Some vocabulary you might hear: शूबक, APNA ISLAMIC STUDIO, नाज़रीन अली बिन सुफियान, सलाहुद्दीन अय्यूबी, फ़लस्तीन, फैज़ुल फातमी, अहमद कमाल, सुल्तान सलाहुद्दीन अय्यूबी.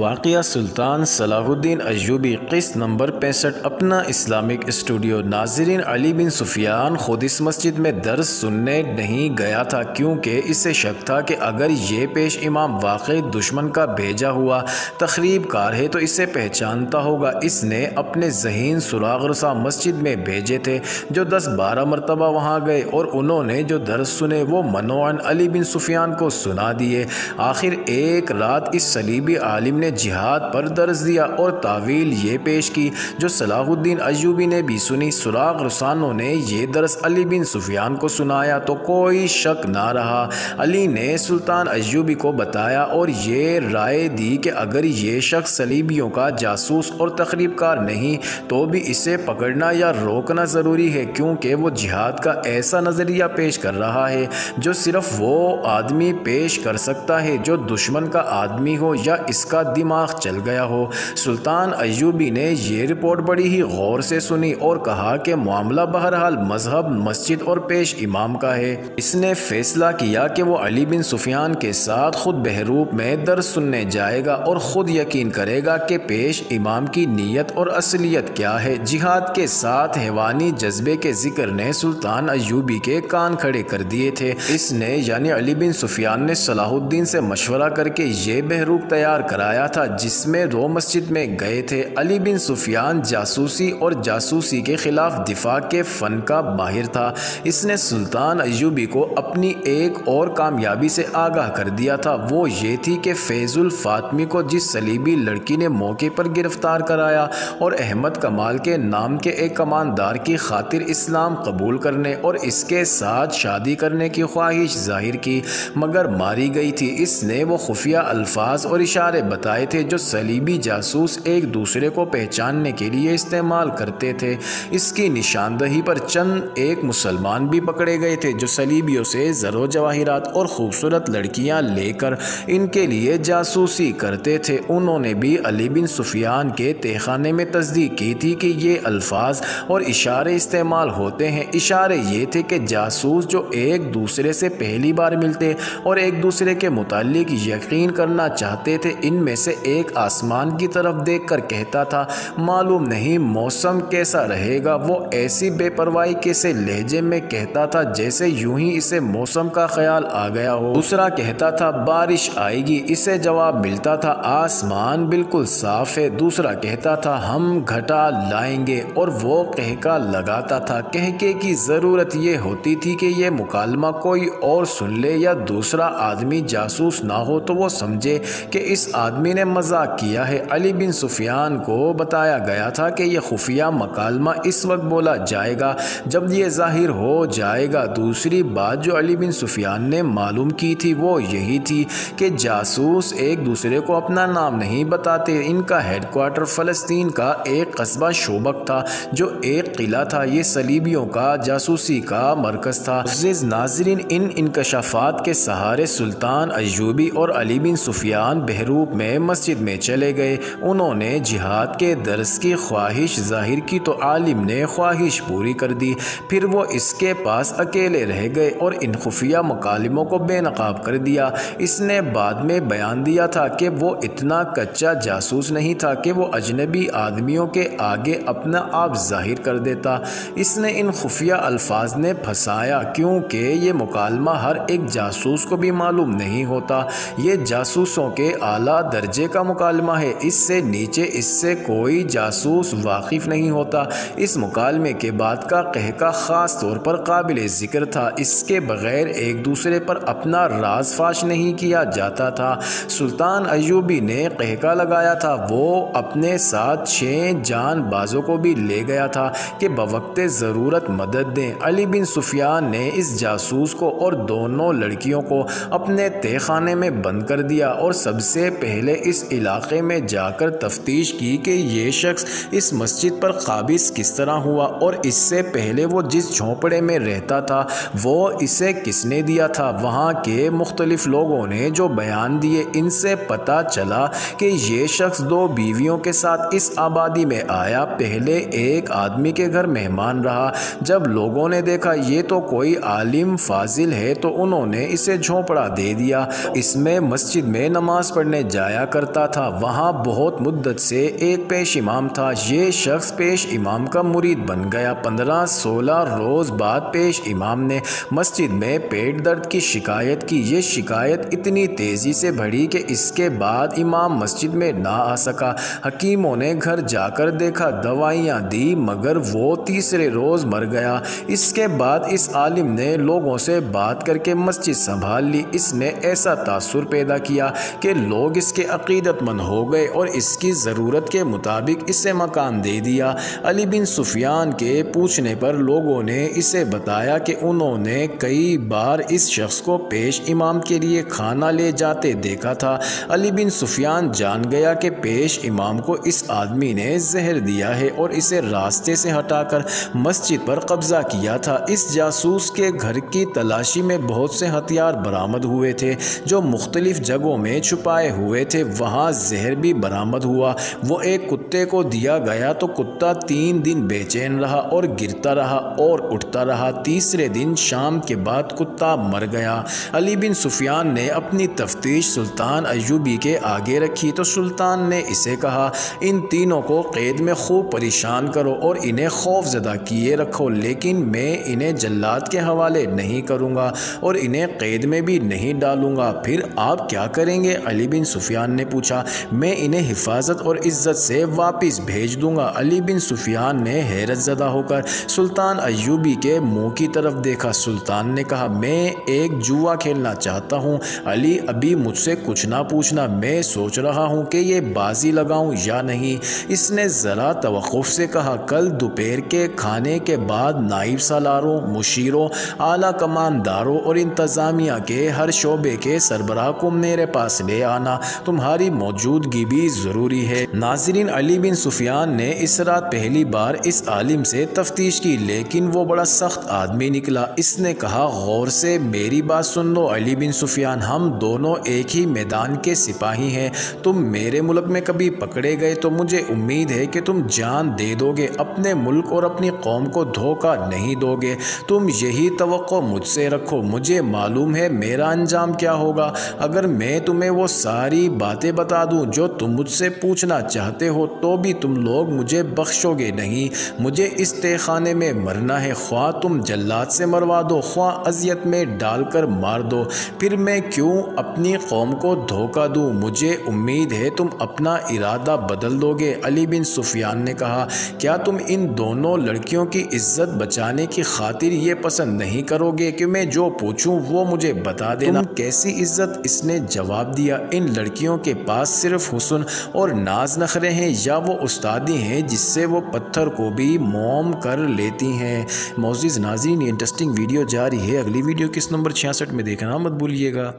वाक़िया सुल्तान सलाहुद्दीन अय्यूबी क़िस्त नंबर 65 अपना Islamic studio. नाज़रीन अली बिन सुफियान ख़ुद इस मस्जिद में दर्स सुनने नहीं गया था क्योंकि इसे शक था कि अगर ये पेश इमाम वाक़ई दुश्मन का भेजा हुआ तख़रीबकार है तो इसे पहचानता होगा। इसने अपने ज़हीन सुराग़ रसा मस्जिद में भेजे थे जो 10-12 मरतबा वहाँ गए और उन्होंने जो दर्स सुने वो मनोअन अली बिन सुफियान को सुना दिए। आखिर एक रात इस सलीबी आलिम ने जिहाद पर दर्ज दिया और तावील ये पेश की जो सलाहुद्दीन अय्यूबी ने भी सुनी। सुराग रुसानों ने यह दर्स अली बिन सुफियान को सुनाया तो कोई शक ना रहा। अली ने सुल्तान अय्यूबी को बताया और ये राय दी कि अगर ये शख्स सलीबियों का जासूस और तकरीबकार नहीं तो भी इसे पकड़ना या रोकना ज़रूरी है क्योंकि वो जिहाद का ऐसा नज़रिया पेश कर रहा है जो सिर्फ वो आदमी पेश कर सकता है जो दुश्मन का आदमी हो या इसका दिमाग चल गया हो। सुल्तान अय्यूबी ने यह रिपोर्ट बड़ी ही गौर से सुनी और कहा कि मामला बहरहाल मजहब, मस्जिद और पेश इमाम का है। इसने फैसला किया कि वो अली बिन सुफियान के साथ खुद बहरूप में दर्स सुनने जाएगा और ख़ुद यकीन करेगा कि पेश इमाम की नीयत और असलियत क्या है। जिहाद के साथ हैवानी जज्बे के जिक्र ने सुल्तान अय्यूबी के कान खड़े कर दिए थे। इसने यानी अली बिन सुफियान ने सलाहुद्दीन से मशवरा करके ये बहरूप तैयार कराया था जिसमें रो मस्जिद में गए थे। अली बिन सुफियान जासूसी और जासूसी के खिलाफ दिफा के फन का माहिर था। इसने सुल्तान अय्यूबी को अपनी एक और कामयाबी से आगाह कर दिया था। वो ये थी कि फैज़ुल फातमी को जिस सलीबी लड़की ने मौके पर गिरफ्तार कराया और अहमद कमाल के नाम के एक कमानदार की खातिर इस्लाम कबूल करने और इसके साथ शादी करने की ख्वाहिश जाहिर की मगर मारी गई थी, इसने वो खुफिया अल्फाज और इशारे बताए थे जो सलीबी जासूस एक दूसरे को पहचानने के लिए इस्तेमाल करते थे। इसकी निशानदही पर चंद एक मुसलमान भी पकड़े गए थे जो सलीबियों से जरो जवाहिरात और खूबसूरत लड़कियां लेकर इनके लिए जासूसी करते थे। उन्होंने भी अली बिन सुफियान के तहखाने में तस्दीक की थी कि ये अल्फाज और इशारे इस्तेमाल होते हैं। इशारे ये थे कि जासूस जो एक दूसरे से पहली बार मिलते और एक दूसरे के मुतालिक यकीन करना चाहते थे, इनमें से एक आसमान की तरफ देखकर कहता था मालूम नहीं मौसम कैसा रहेगा। वो ऐसी बेपरवाही कैसे लहजे में कहता था जैसे यूं ही इसे मौसम का ख्याल आ गया हो। दूसरा कहता था बारिश आएगी, इसे जवाब मिलता था आसमान बिल्कुल साफ है। दूसरा कहता था हम घटा लाएंगे और वो कहका लगाता था। कहके की ज़रूरत ये होती थी कि यह मुकालमा कोई और सुन ले या दूसरा आदमी जासूस ना हो तो वो समझे कि इस आदमी ने मजाक किया है। अली बिन सुफियान को बताया गया था कि यह खुफिया मकालमा इस वक्त बोला जाएगा जब यह जाहिर हो जाएगा। दूसरी बात जो अली बिन सुफियान ने मालूम की थी वो यही थी कि जासूस एक दूसरे को अपना नाम नहीं बताते। इनका हेडक्वार्टर फ़लस्तीन का एक कस्बा शूबक था जो एक किला था। ये सलीबियों का जासूसी का मरकज़ था। नाज़रीन इन इंकशाफात के सहारे सुल्तान अय्यूबी और अली बिन सुफियान बहरूप में मस्जिद में चले गए। उन्होंने जिहाद के दर्स की ख्वाहिश जाहिर की तो आलिम ने ख्वाहिश पूरी कर दी। फिर वो इसके पास अकेले रह गए और इन खुफिया मकालिमों को बेनकाब कर दिया। इसने बाद में बयान दिया था कि वो इतना कच्चा जासूस नहीं था कि वो अजनबी आदमियों के आगे अपना आप जाहिर कर देता। इसने इन खुफिया अल्फाज ने फंसाया क्योंकि ये मुकालमा हर एक जासूस को भी मालूम नहीं होता। ये जासूसों के आला दर्जे का मुकालमा है, इससे नीचे इससे कोई जासूस वाकिफ़ नहीं होता। इस मुकालमे के बाद का कहका ख़ास तौर पर काबिल ज़िक्र था। इसके बग़ैर एक दूसरे पर अपना राज फाश नहीं किया जाता था। सुल्तान अय्यूबी ने कहका लगाया था। वो अपने साथ 6 जानबाजों को भी ले गया था कि बवक्ते ज़रूरत मदद दें। अली बिन सुफियान ने इस जासूस को और दोनों लड़कियों को अपने तहखाने में बंद कर दिया और सबसे पहले इस इलाके में जाकर तफ्तीश की कि यह शख्स इस मस्जिद पर काबिज किस तरह हुआ और इससे पहले वो जिस झोंपड़े में रहता था वो इसे किसने दिया था। वहाँ के मुख्तलिफ लोगों ने जो बयान दिए इनसे पता चला कि यह शख्स 2 बीवियों के साथ इस आबादी में आया, पहले एक आदमी के घर मेहमान रहा। जब लोगों ने देखा ये तो कोई आलिम फाजिल है तो उन्होंने इसे झोंपड़ा दे दिया। इसमें मस्जिद में नमाज पढ़ने जाया जाया करता था। वहाँ बहुत मुद्दत से एक पेश इमाम था। ये शख्स पेश इमाम का मुरीद बन गया। 15-16 रोज़ बाद पेश इमाम ने मस्जिद में पेट दर्द की शिकायत की। ये शिकायत इतनी तेज़ी से बढ़ी कि इसके बाद इमाम मस्जिद में ना आ सका। हकीमों ने घर जाकर देखा, दवाइयाँ दी मगर वो तीसरे रोज़ मर गया। इसके बाद इस आलिम ने लोगों से बात करके मस्जिद संभाल ली। इसने ऐसा तासुर पैदा किया कि लोग इसके अक़ीदतमंद हो गए और इसकी ज़रूरत के मुताबिक इसे मकान दे दिया। अली बिन सुफियान के पूछने पर लोगों ने इसे बताया कि उन्होंने कई बार इस शख्स को पेश इमाम के लिए खाना ले जाते देखा था। अली बिन सुफियान जान गया कि पेश इमाम को इस आदमी ने जहर दिया है और इसे रास्ते से हटाकर मस्जिद पर कब्जा किया था। इस जासूस के घर की तलाशी में बहुत से हथियार बरामद हुए थे जो मुख्तलिफ जगहों में छुपाए हुए थे। वहाँ जहर भी बरामद हुआ। वो एक कुत्ते को दिया गया तो कुत्ता 3 दिन बेचैन रहा और गिरता रहा और उठता रहा। तीसरे दिन शाम के बाद कुत्ता मर गया। अली बिन सुफियान ने अपनी तफ्तीश सुल्तान अय्यूबी के आगे रखी तो सुल्तान ने इसे कहा, इन तीनों को कैद में खूब परेशान करो और इन्हें खौफजदा किए रखो, लेकिन मैं इन्हें जल्लाद के हवाले नहीं करूँगा और इन्हें कैद में भी नहीं डालूँगा। फिर आप क्या करेंगे? अली बिन सुफियान ने पूछा। मैं इन्हें हिफाजत और इज्जत से वापस भेज दूँगा। अली बिन सुफियान ने हैरतज़दा होकर सुल्तान अय्यूबी के मुँह की तरफ देखा। सुल्तान ने कहा, मैं एक जुआ खेलना चाहता हूँ अली, अभी मुझसे कुछ ना पूछना। मैं सोच रहा हूँ कि ये बाजी लगाऊं या नहीं। इसने ज़रा तवक़्फ़ से कहा, कल दोपहर के खाने के बाद नाइब सालारों, मुशीरों, आला कमानदारों और इंतज़ामिया के हर शोबे के सरबराह को मेरे पास ले आना, तुम्हारी मौजूदगी भी ज़रूरी है। नाज़रीन अली बिन सुफियान ने इस रात पहली बार इस आलिम से तफ्तीश की, लेकिन वो बड़ा सख्त आदमी निकला। इसने कहा, गौर से मेरी बात सुन लो अली बिन सुफियान, हम दोनों एक ही मैदान के सिपाही हैं। तुम मेरे मुल्क में कभी पकड़े गए तो मुझे उम्मीद है कि तुम जान दे दोगे, अपने मुल्क और अपनी कौम को धोखा नहीं दोगे। तुम यही तवक्को मुझसे रखो। मुझे मालूम है मेरा अंजाम क्या होगा अगर मैं तुम्हें वो सारी बातें बता दूं जो तुम मुझसे पूछना चाहते हो, तो भी तुम लोग मुझे बख्शोगे नहीं। मुझे इस तहखाने में मरना है, ख्वाह तुम जल्लाद से मरवा दो, ख्वाह अजियत में डालकर मार दो, फिर मैं क्यों अपनी कौम को धोखा दूँ। मुझे उम्मीद है तुम अपना इरादा बदल दोगे। अली बिन सुफियान ने कहा, क्या तुम इन दोनों लड़कियों की इज्जत बचाने की खातिर ये पसंद नहीं करोगे कि मैं जो पूछूं वो मुझे बता देना? तुम कैसी इज्जत? इसने जवाब दिया, इन लड़कियों के पास सिर्फ हुस्न और नाज नखरे हैं या वो उस्तादी हैं जिससे वो पत्थर को भी मोम कर लेती हैं। मौज़िज़ नाज़रीन, इंटरेस्टिंग वीडियो जारी है। अगली वीडियो किस नंबर 66 में देखना मत भूलिएगा।